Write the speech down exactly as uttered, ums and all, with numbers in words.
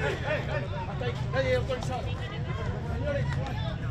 Hasta ahí, nadie, autorizado. Señores,